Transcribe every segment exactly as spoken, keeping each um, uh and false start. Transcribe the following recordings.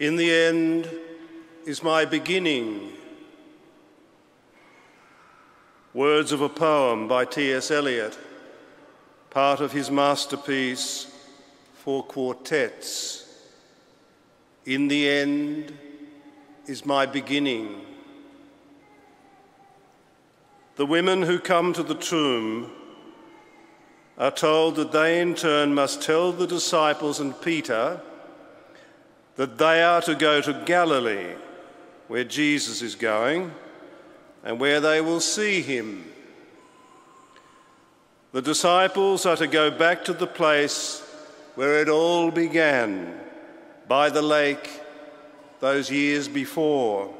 In the end is my beginning. Words of a poem by T S Eliot, part of his masterpiece, Four Quartets. In the end is my beginning. The women who come to the tomb are told that they in turn must tell the disciples and Peter that they are to go to Galilee, where Jesus is going, and where they will see him. The disciples are to go back to the place where it all began, by the lake those years before.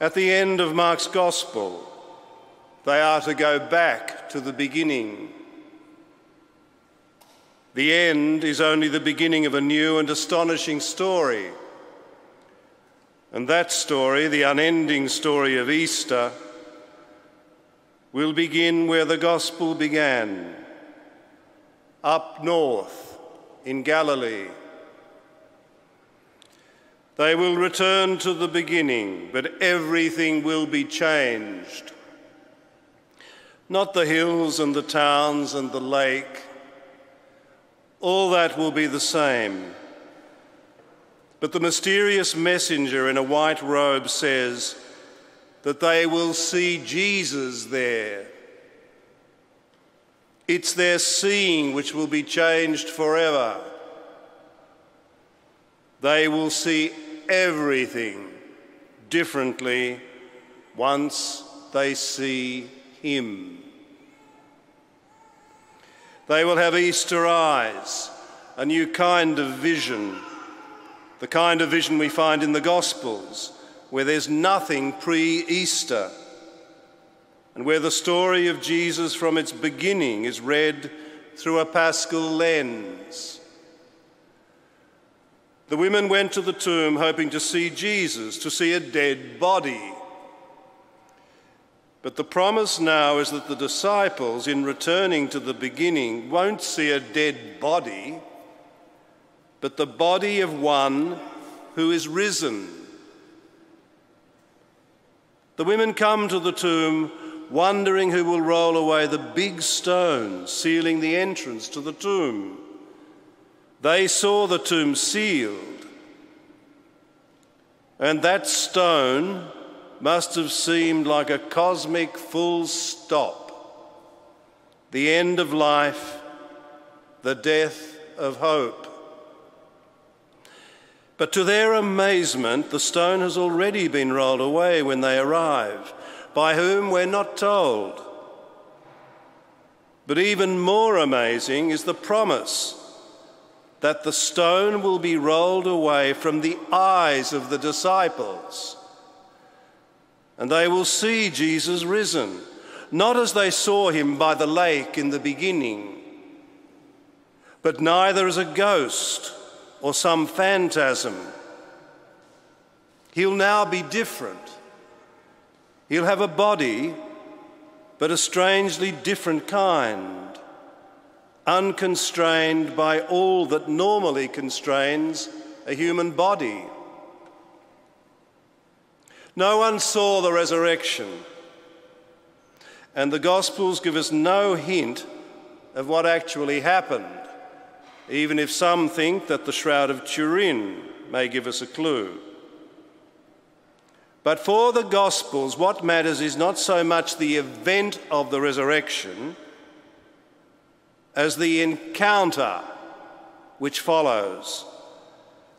At the end of Mark's Gospel, they are to go back to the beginning. The end is only the beginning of a new and astonishing story. And that story, the unending story of Easter, will begin where the Gospel began, up north in Galilee. They will return to the beginning, but everything will be changed. Not the hills and the towns and the lake. All that will be the same. But the mysterious messenger in a white robe says that they will see Jesus there. It's their seeing which will be changed forever. They will see everything differently once they see him. They will have Easter eyes, a new kind of vision, the kind of vision we find in the Gospels, where there's nothing pre-Easter, and where the story of Jesus from its beginning is read through a Paschal lens. The women went to the tomb hoping to see Jesus, to see a dead body. But the promise now is that the disciples, in returning to the beginning, won't see a dead body, but the body of one who is risen. The women come to the tomb wondering who will roll away the big stone sealing the entrance to the tomb. They saw the tomb sealed, and that stone must have seemed like a cosmic full stop. The end of life, the death of hope. But to their amazement, the stone has already been rolled away when they arrive, by whom we're not told. But even more amazing is the promise that the stone will be rolled away from the eyes of the disciples, and they will see Jesus risen, not as they saw him by the lake in the beginning, but neither as a ghost or some phantasm. He'll now be different. He'll have a body, but a strangely different kind, unconstrained by all that normally constrains a human body. No one saw the resurrection, and the Gospels give us no hint of what actually happened, even if some think that the Shroud of Turin may give us a clue. But for the Gospels, what matters is not so much the event of the resurrection as the encounter which follows.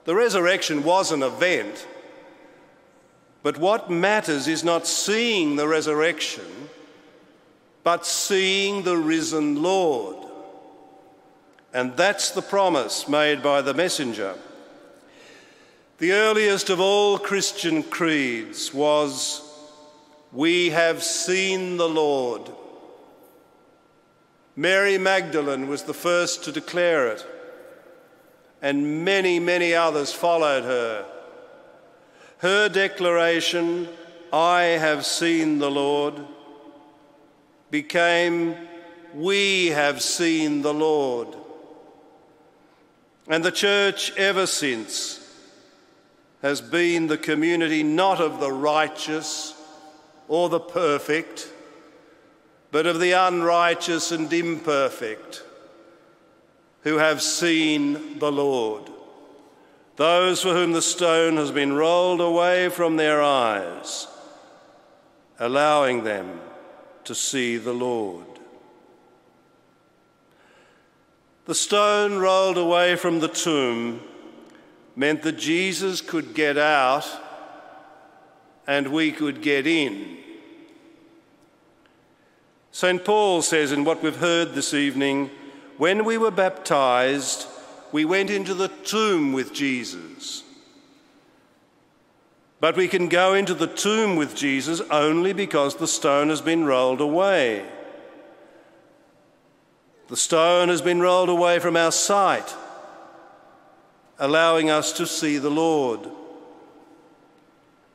The resurrection was an event, but what matters is not seeing the resurrection, but seeing the risen Lord. And that's the promise made by the messenger. The earliest of all Christian creeds was, "We have seen the Lord." Mary Magdalene was the first to declare it, and many, many others followed her. Her declaration, "I have seen the Lord," became, "We have seen the Lord." And the church ever since has been the community not of the righteous or the perfect, but of the unrighteous and imperfect who have seen the Lord, those for whom the stone has been rolled away from their eyes, allowing them to see the Lord. The stone rolled away from the tomb meant that Jesus could get out and we could get in. Saint Paul says in what we've heard this evening, when we were baptized, we went into the tomb with Jesus. But we can go into the tomb with Jesus only because the stone has been rolled away. The stone has been rolled away from our sight, allowing us to see the Lord.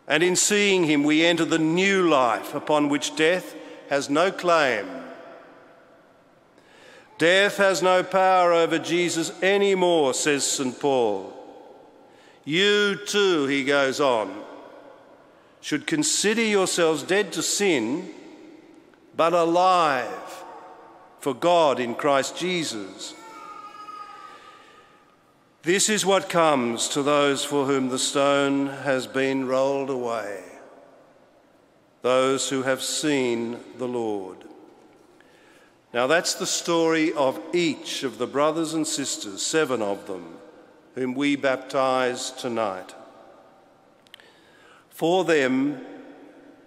And in seeing him, we enter the new life upon which death has no claim. Death has no power over Jesus anymore, says Saint Paul. You too, he goes on, should consider yourselves dead to sin, but alive for God in Christ Jesus. This is what comes to those for whom the stone has been rolled away, those who have seen the Lord. Now that's the story of each of the brothers and sisters, seven of them, whom we baptize tonight. For them,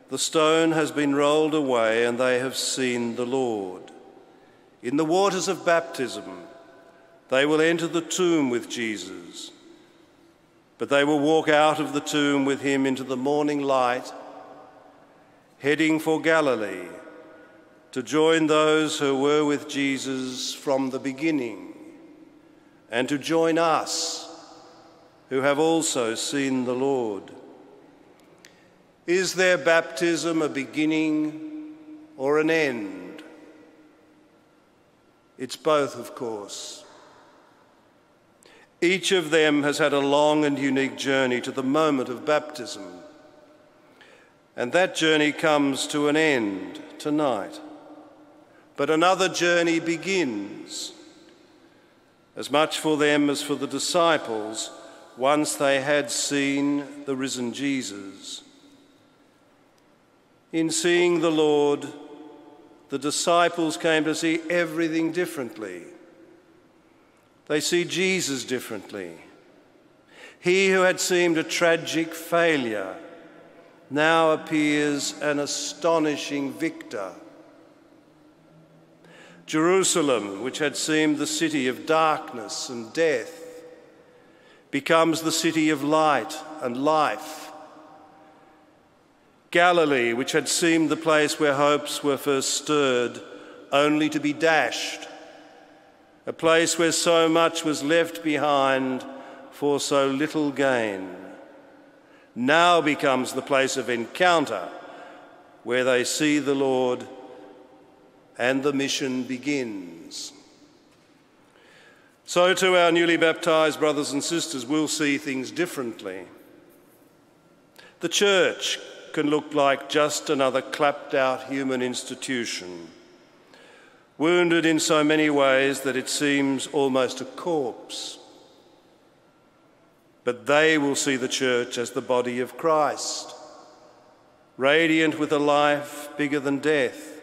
the stone has been rolled away and they have seen the Lord. In the waters of baptism, they will enter the tomb with Jesus, but they will walk out of the tomb with him into the morning light, heading for Galilee to join those who were with Jesus from the beginning, and to join us who have also seen the Lord. Is their baptism a beginning or an end? It's both, of course. Each of them has had a long and unique journey to the moment of baptism, and that journey comes to an end tonight. But another journey begins, as much for them as for the disciples, once they had seen the risen Jesus. In seeing the Lord, the disciples came to see everything differently. They see Jesus differently. He who had seemed a tragic failure now appears an astonishing victor. Jerusalem, which had seemed the city of darkness and death, becomes the city of light and life. Galilee, which had seemed the place where hopes were first stirred, only to be dashed, a place where so much was left behind for so little gain, now becomes the place of encounter where they see the Lord, and the mission begins. So too our newly baptized brothers and sisters will see things differently. The church can look like just another clapped-out human institution, wounded in so many ways that it seems almost a corpse. But they will see the church as the body of Christ, radiant with a life bigger than death,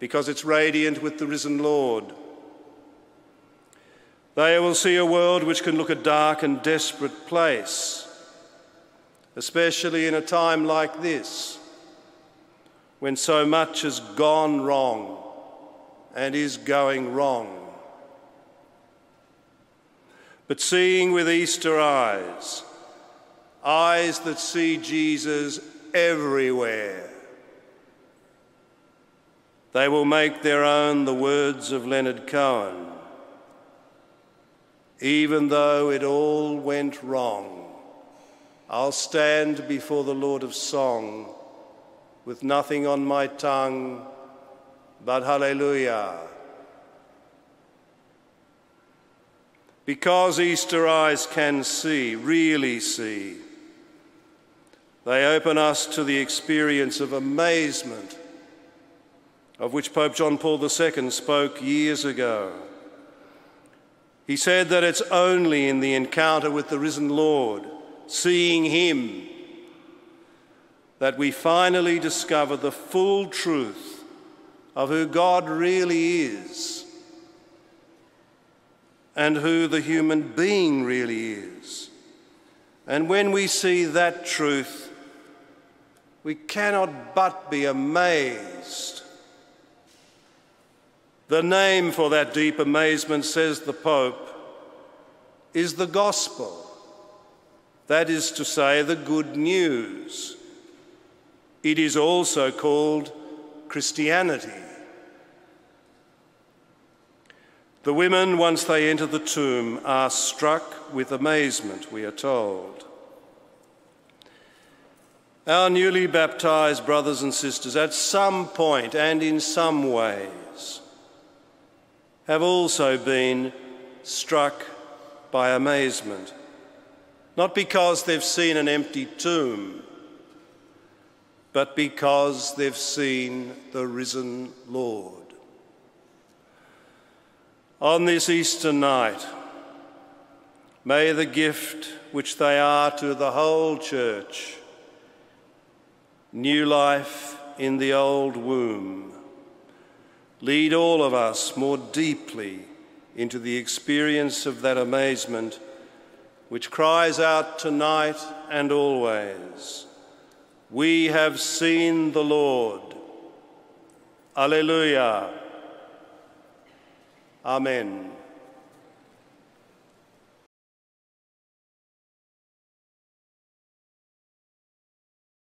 because it's radiant with the risen Lord. They will see a world which can look a dark and desperate place, especially in a time like this, when so much has gone wrong and is going wrong. But seeing with Easter eyes, eyes that see Jesus everywhere, they will make their own the words of Leonard Cohen. Even though it all went wrong, I'll stand before the Lord of song with nothing on my tongue but hallelujah. because Easter eyes can see, really see. They open us to the experience of amazement, of which Pope John Paul the Second spoke years ago. He said that it's only in the encounter with the risen Lord, seeing him, that we finally discover the full truth of who God really is and who the human being really is. And when we see that truth, we cannot but be amazed. The name for that deep amazement, says the Pope, is the Gospel. That is to say, the good news. It is also called Christianity. The women, once they enter the tomb, are struck with amazement, we are told. Our newly baptized brothers and sisters, at some point and in some ways, have also been struck by amazement. Not because they've seen an empty tomb, but because they've seen the risen Lord. On this Easter night, may the gift which they are to the whole church, new life in the old womb, lead all of us more deeply into the experience of that amazement which cries out tonight and always, "We have seen the Lord. Alleluia. Amen."